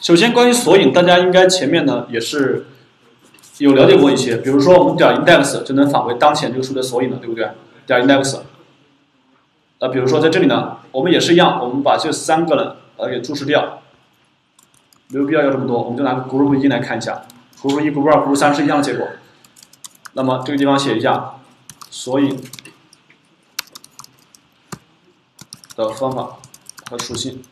首先，关于索引，大家应该前面呢也是有了解过一些，比如说我们点 index 就能返回当前这个数的索引了，对不对？点 index， 比如说在这里呢，我们也是一样，我们把这三个呢给注释掉，没有必要要这么多，我们就拿个 group 1来看一下 ，group 1、group 2、group 3是一样的结果。那么这个地方写一下索引的方法和属性。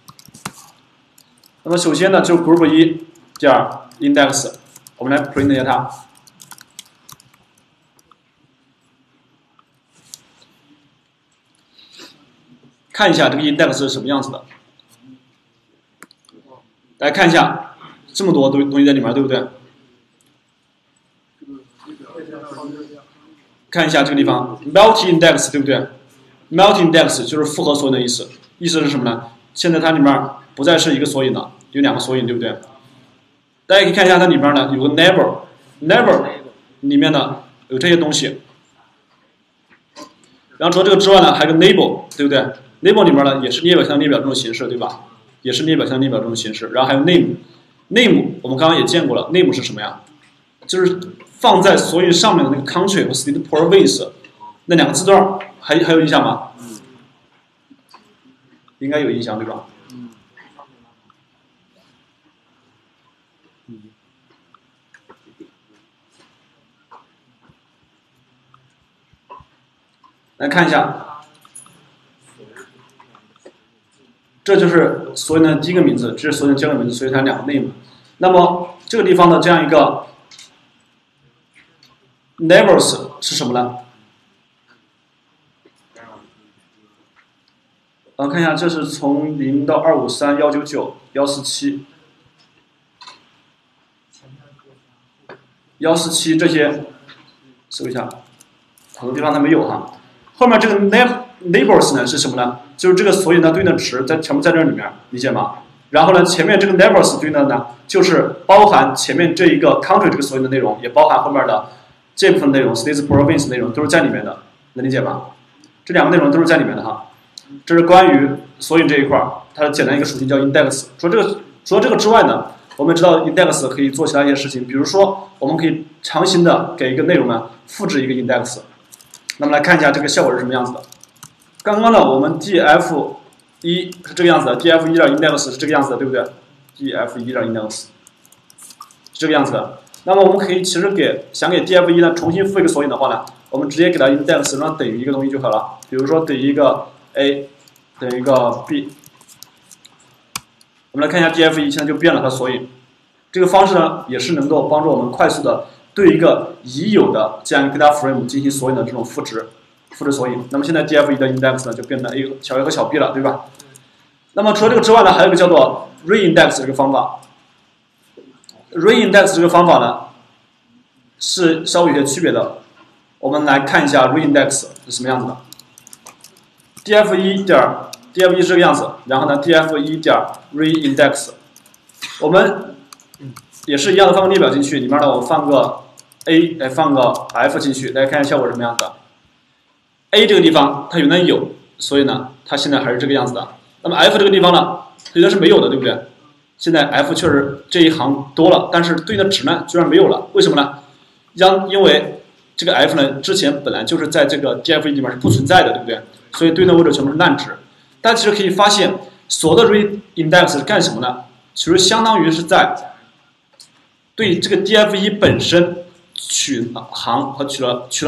那么首先呢，就 group 1点 index， 我们来 print 一下它。看一下这个 index 是什么样子的。来看一下，这么多东西在里面，对不对？看一下这个地方 multi-index， 对不对 ？multi-index 就是复合索引的意思。意思是什么呢？现在它里面不再是一个索引了。 有两个索引，对不对？大家可以看一下它里边呢有个 neighbor，neighbor 里面呢有这些东西。然后除了这个之外呢，还有个 label， 对不对 ？label 里面呢也是列表项列表这种形式，对吧？也是列表项列表这种形式。然后还有 name，name 我们刚刚也见过了 ，name 是什么呀？就是放在索引上面的那个 country 和 state province 那两个字段，还有印象吗？应该有印象，对吧？ 来看一下，这就是索引的第一个名字，这是索引的第二个名字，所以它两个内容。那么这个地方的这样一个 neighbors 是什么呢？看一下，这是从0到253、199、147、147这些，搜一下，好多地方它没有哈。 后面这个 neighbors 呢是什么呢？就是这个索引它对应的值在全部在这里面，理解吗？然后呢，前面这个 neighbors 对应的呢，就是包含前面这一个 country 这个索引的内容，也包含后面的这部分内容 states province 内容都是在里面的，能理解吗？这两个内容都是在里面的哈。这是关于索引这一块它的简单一个属性叫 index。除了这个之外呢，我们知道 index 可以做其他一些事情，比如说我们可以强行的给一个内容呢复制一个 index。 那么来看一下这个效果是什么样子的。刚刚呢，我们 df 1是这个样子的 ，df 1.index 是这个样子的，对不对 ？df 1.index 是这个样子的。那么我们可以其实想给 df 1呢重新赋一个索引的话呢，我们直接给它 index 让它等于一个东西就好了。比如说等于一个 a， 等于一个 b。我们来看一下 df 1现在就变了它索引。这个方式呢也是能够帮助我们快速的。 对一个已有的这样一个 data frame 进行索引的这种复制索引，那么现在 df1 的 index 呢就变成 a 小 a 和小 b 了，对吧？那么除了这个之外呢，还有一个叫做 reindex 这个方法。reindex 这个方法呢是稍微有些区别的，我们来看一下 reindex 是什么样子的。df1 是这个样子，然后呢 df1 点 reindex， 我们也是一样的放个列表进去，里面呢我放个。 a 来放个 f 进去，大家看一下效果是什么样子的。a 这个地方它原来有，所以呢它现在还是这个样子的。那么 f 这个地方呢，原来是没有的，对不对？现在 f 确实这一行多了，但是对应的值呢居然没有了，为什么呢？因为这个 f 呢之前本来就是在这个 df1 里面是不存在的，对不对？所以对应的位置全部是烂值。大家其实可以发现，所有的 reindex 是干什么呢？其实相当于是在对这个 df1 本身。 取了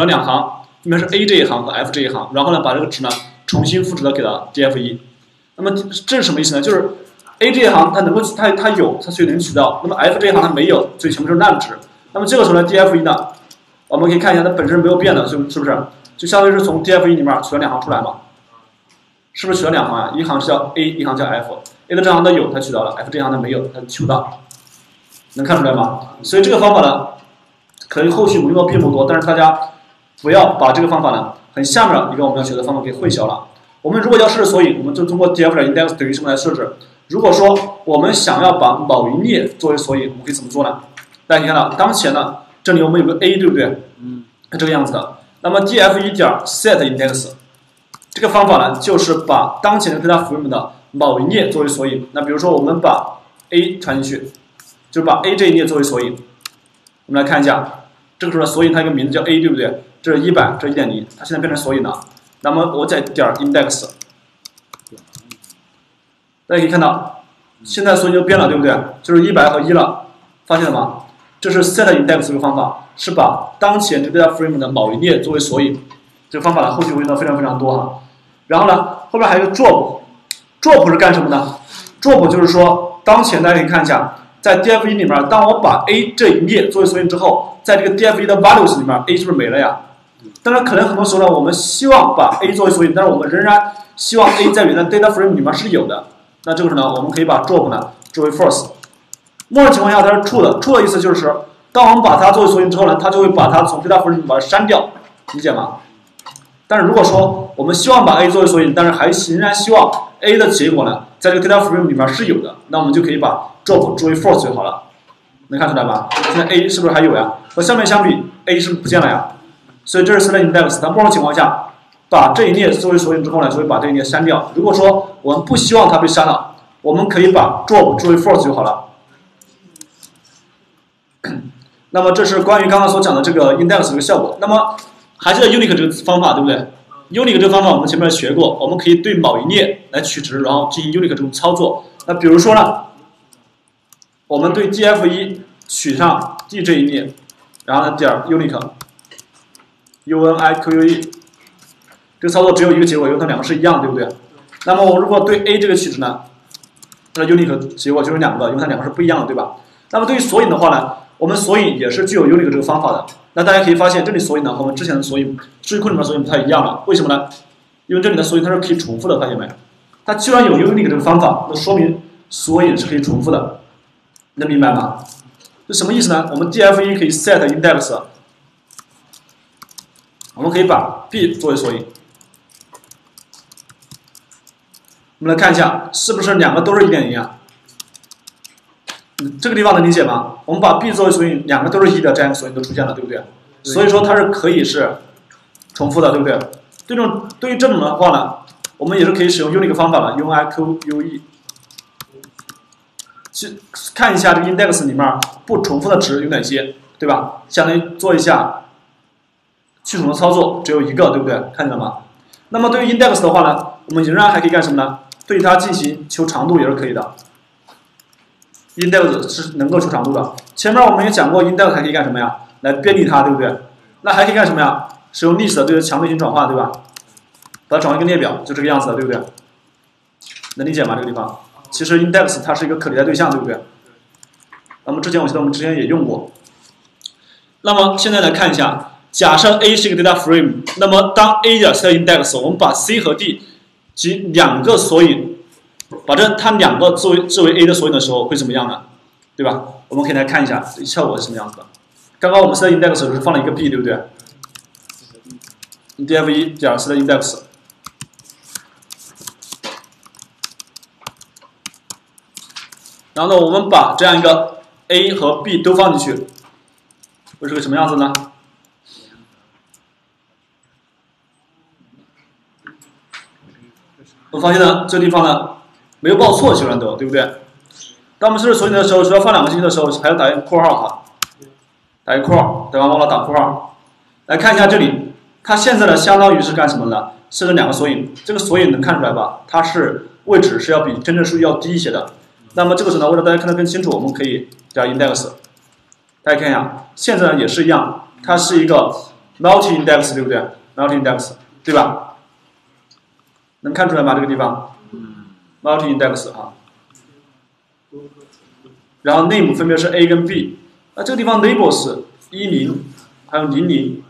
两行，分别是 a 这一行和 f 这一行，然后呢，把这个值呢重新复制到给它 df1。那么这是什么意思呢？就是 a 这一行它能够它有，它所以能取到；那么 f 这一行它没有，所以全部是烂值。那么这个时候呢 ，df1 呢，我们可以看一下它本身没有变的，是不是？就相当于是从 df1 里面取了两行出来嘛？是不是取了两行啊？一行是叫 a， 一行叫 f。a 的这行它有，它取到了 ；f 这行它没有，它取不到。能看出来吗？所以这个方法呢。 可能后续我们用的并不多，但是大家不要把这个方法呢，很下面一个我们要学的方法给混淆了。我们如果要设置索引，我们就通过 df.index 等于什么来设置？如果说我们想要把某一列作为索引，我们可以怎么做呢？大家可以看到，当前呢，这里我们有个 a， 对不对？嗯，这个样子的。那么 df1 点 setIndex 这个方法呢，就是把当前的 data frame 的某一列作为索引。那比如说，我们把 A 传进去，就是把 A 这一列作为索引。我们来看一下，这个时候索引它一个名字叫 A， 对不对？这是100，这是 1.0， 它现在变成索引了。那么我再点 index， 大家可以看到，现在索引就变了，对不对？就是100和1了，发现了吗？这是 set index 这个方法，是把当前这个 data frame 的某一列作为索引。这个方法呢，后续会用到非常非常多哈。然后呢，后面还有一个 drop 是干什么呢？ drop 就是说，当前大家可以看一下，在 df1 里面，当我把 a 这一列作为索引之后，在这个 df1 的 values 里面 ，a 是不是没了呀？当然，可能很多时候呢，我们希望把 a 作为索引，但是我们仍然希望 a 在原来 data frame 里面是有的。那这个时候呢，我们可以把 drop 呢作为 false。默认情况下它是 true 的 ，true 的意思就是，当我们把它作为索引之后呢，它就会把它从 data frame 里面删掉，理解吗？ 但是如果说我们希望把 a 作为索引，但是还仍然希望 a 的结果呢，在这个 data frame 里面是有的，那我们就可以把 drop 作为 false 就好了。能看出来吧？现在 a 是不是还有呀？和下面相比 ，a 是不见了呀。所以这是 select index。它默认情况下，把这一列作为索引之后呢，所以把这一列删掉。如果说我们不希望它被删了，我们可以把 drop 作为 false 就好了。那么这是关于刚刚所讲的这个 index 这个效果。那么 还记得 unique 这个方法对不对 ？unique 这个方法我们前面学过，我们可以对某一列来取值，然后进行 unique 这种操作。那比如说呢，我们对 df1 取上 d 这一列，然后呢点 unique，unique 这个操作只有一个结果，因为它两个是一样，对不对？那么我如果对 a 这个取值呢，它的 unique 结果就是两个，因为它两个是不一样的，对吧？那么对于索引的话呢，我们索引也是具有 unique 这个方法的。 那大家可以发现，这里索引呢和我们之前的索引数据库里面索引不太一样了，为什么呢？因为这里的索引它是可以重复的，发现没？它既然有 unique 这个方法，那说明索引是可以重复的，能明白吗？这什么意思呢？我们 df1 可以 set index， 我们可以把 b 作为索引。我们来看一下，是不是两个都是 1.0 啊？这个地方能理解吗？ 我们把 b 作为索引，两个都是1的，这样索引就出现了，对不对？对所以说它是可以是重复的，对不对？对于这种的话呢，我们也是可以使用 unique 方法了 ，unique 去看一下这个 index 里面不重复的值有哪些，对吧？相当于做一下去重的操作，只有一个，对不对？看见了吗？那么对于 index 的话呢，我们仍然还可以干什么呢？对它进行求长度也是可以的。 index 是能够求长度的。前面我们也讲过 ，index 还可以干什么呀？来便利它，对不对？那还可以干什么呀？使用 list 对强对型转化，对吧？把它转换一个列表，就这个样子的，对不对？能理解吗？这个地方，其实 index 它是一个可迭代对象，对不对？那么之前我记得我们之前也用过。那么现在来看一下，假设 a 是一个 data frame， 那么当 a 点 set index， 我们把 c 和 d 及两个索引。 把它两个作为 a 的索引的时候会怎么样呢？对吧？我们可以来看一下效果是什么样子的。刚刚我们 set index 是放了一个 b， 对不对 ？df1 点 set index， 然后呢，我们把这样一个 a 和 b 都放进去，会是个什么样子呢？ 我发现呢，这个地方呢没有报错，显然都对不对？当我们设置索引的时候，只要放两个进去的时候，还要打一个括号哈，打一个括号，对吧？忘了打括号。来看一下这里，它现在呢相当于是干什么呢？设置两个索引，这个索引能看出来吧？它是位置是要比真正数据要低一些的。那么这个时候呢，为了大家看得更清楚，我们可以加 index。大家看一下，现在呢也是一样，它是一个 multi index， 对不对 ？multi index， 对吧？ 能看出来吗？这个地方 ，multi index 啊，然后 name 分别是 a 跟 b， 那这个地方 labels 10还有00，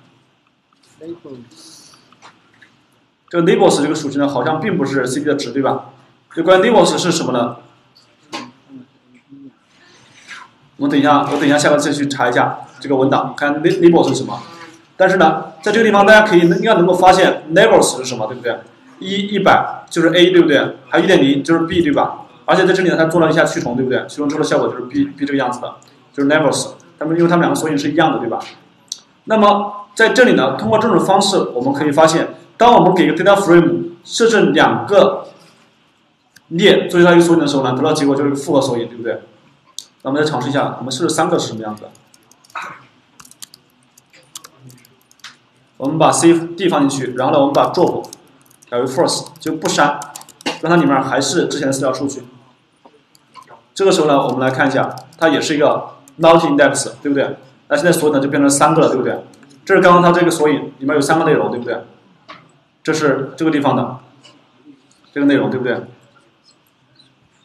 这个 labels 这个属性呢好像并不是 cd 的值对吧？这关于 labels 是什么呢？我等一下下课再去查一下这个文档，看 labels 是什么。但是呢，在这个地方大家可以应该能够发现 labels 是什么，对不对？ 100就是 a 对不对？还有 1.0 就是 b 对吧？而且在这里呢，它做了一下去重对不对？去重之后的效果就是 b 这个样子的，就是 labels。因为它们两个索引是一样的对吧？那么在这里呢，通过这种方式，我们可以发现，当我们给一个 data frame 设置两个列作为它一个索引的时候呢，得到结果就是一个复合索引对不对？咱们来尝试一下，我们试试3个是什么样子。我们把 cd 放进去，然后呢，我们把 drop 改为 false， 就不删，让它里面还是之前的资料数据。这个时候呢，我们来看一下，它也是一个 not index， 对不对？那现在索引呢就变成3个了，对不对？这是刚刚它这个索引里面有3个内容，对不对？这是这个地方的这个内容，对不对？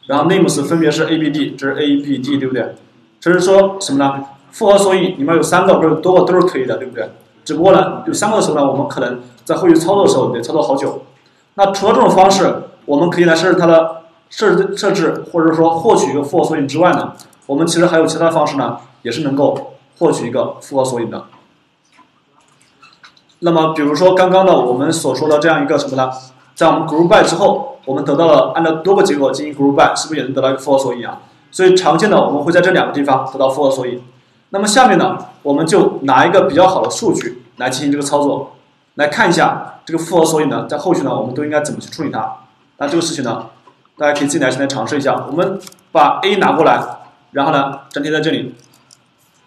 然后 names 分别是 abd， 这是 abd， 对不对？这是说什么呢？复合索引里面有3个或者多个都是可以的，对不对？只不过呢，有3个的时候呢，我们可能在后续操作的时候得操作好久。那除了这种方式，我们可以来设置它的设置或者说获取一个复合索引之外呢，我们其实还有其他方式呢，也是能够获取一个复合索引的。那么比如说刚刚呢，我们所说的这样一个什么呢？在我们 group by 之后，我们得到了按照多个结果进行 group by， 是不是也能得到一个复合索引啊？所以常见的我们会在这2个地方得到复合索引。那么下面呢，我们就拿一个比较好的数据来进行这个操作，来看一下这个复合索引呢，在后续呢我们都应该怎么去处理它。那这个事情呢，大家可以自己来尝试一下。我们把 A 拿过来，然后呢粘贴在这里，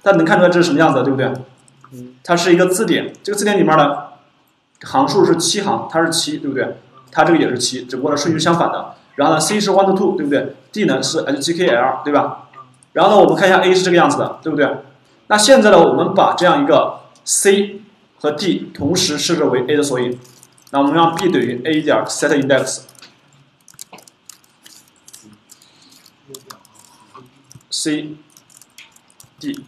大家能看出来这是什么样子，对不对？它是一个字典，这个字典里面呢行数是7行，它是7，对不对？它这个也是7，只不过呢顺序相反的。然后呢 C 是 1 to 2， 对不对 ？D 呢是 HGKL， 对吧？然后呢我们看一下 A 是这个样子的，对不对？那现在呢我们把这样一个 C 和 D 同时设置为 A 的索引，那我们让 B 等于 A 点 set index。C D，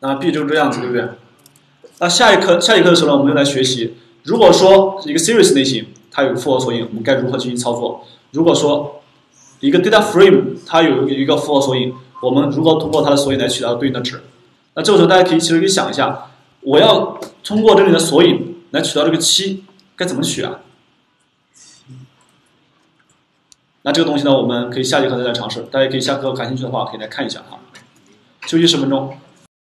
那 B 就是这样子，对不对？那下一课的时候呢，我们就来学习。如果说一个 series 类型它有复合索引，我们该如何进行操作？如果说一个 data frame 它有一个复合索引，我们如何通过它的索引来取得对应的值？那这个时候大家其实可以想一下，我要通过这里的索引来取到这个7，该怎么取啊？那这个东西呢，我们可以下节课再来尝试。大家可以下课感兴趣的话，可以来看一下哈。休息10分钟。